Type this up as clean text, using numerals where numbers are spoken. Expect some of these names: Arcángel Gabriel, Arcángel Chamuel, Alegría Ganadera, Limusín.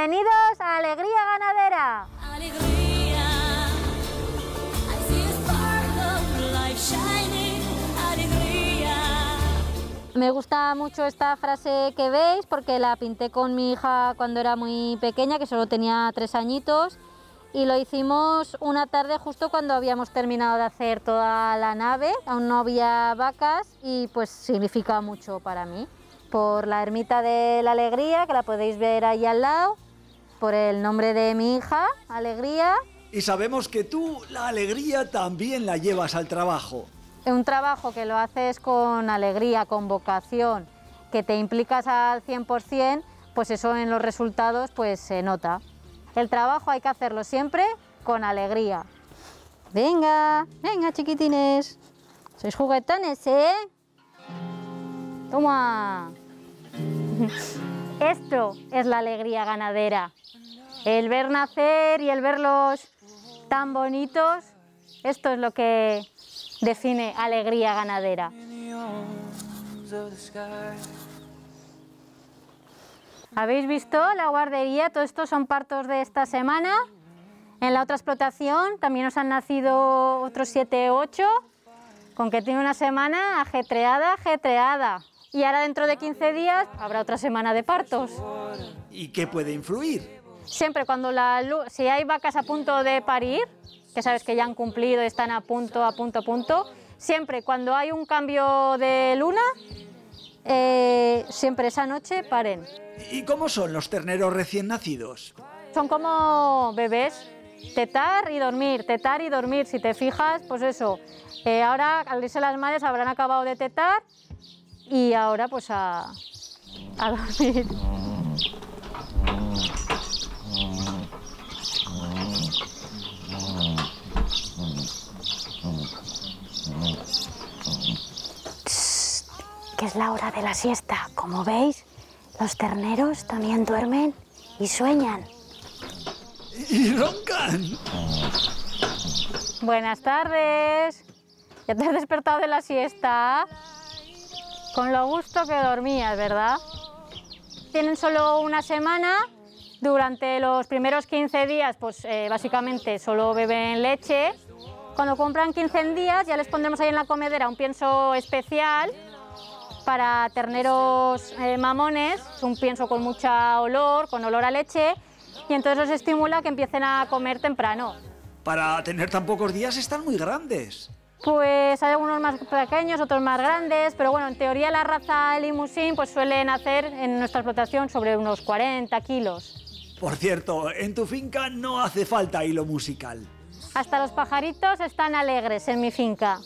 Bienvenidos a Alegría Ganadera. Alegría, I see a spark of life shining. Alegría. Me gusta mucho esta frase que veis porque la pinté con mi hija cuando era muy pequeña, que solo tenía 3 añitos, y lo hicimos una tarde justo cuando habíamos terminado de hacer toda la nave. Aún no había vacas y pues significa mucho para mí. Por la ermita de la Alegría, que la podéis ver ahí al lado, por el nombre de mi hija, Alegría. Y sabemos que tú la alegría también la llevas al trabajo. Un trabajo que lo haces con alegría, con vocación, que te implicas al 100%, pues eso en los resultados pues se nota. El trabajo hay que hacerlo siempre con alegría. Venga, venga chiquitines, sois juguetones, ¿eh? ¡Toma! Esto es la alegría ganadera. El ver nacer y el verlos tan bonitos, esto es lo que define alegría ganadera. ¿Habéis visto la guardería? Todo esto son partos de esta semana. En la otra explotación también nos han nacido otros 7 u 8, con que tiene una semana ajetreada, ajetreada. Y ahora dentro de 15 días habrá otra semana de partos. ¿Y qué puede influir? Siempre cuando si hay vacas a punto de parir, que sabes que ya han cumplido, están a punto, siempre cuando hay un cambio de luna, siempre esa noche paren. ¿Y cómo son los terneros recién nacidos? Son como bebés, tetar y dormir, si te fijas, pues eso. Ahora al irse las madres habrán acabado de tetar. Y ahora pues a dormir. Que es la hora de la siesta. Como veis, los terneros también duermen y sueñan. Y roncan. Buenas tardes. Ya te has despertado de la siesta. Con lo gusto que dormías, ¿verdad? Tienen solo una semana. Durante los primeros 15 días, pues básicamente solo beben leche. Cuando compran 15 días, ya les pondremos ahí en la comedera un pienso especial para terneros mamones. Es un pienso con mucho olor, con olor a leche. Y entonces los estimula que empiecen a comer temprano. Para tener tan pocos días están muy grandes. Pues hay algunos más pequeños, otros más grandes, pero bueno, en teoría la raza Limusín pues suelen hacer en nuestra explotación sobre unos 40 kilos. Por cierto, en tu finca no hace falta hilo musical. Hasta los pajaritos están alegres en mi finca.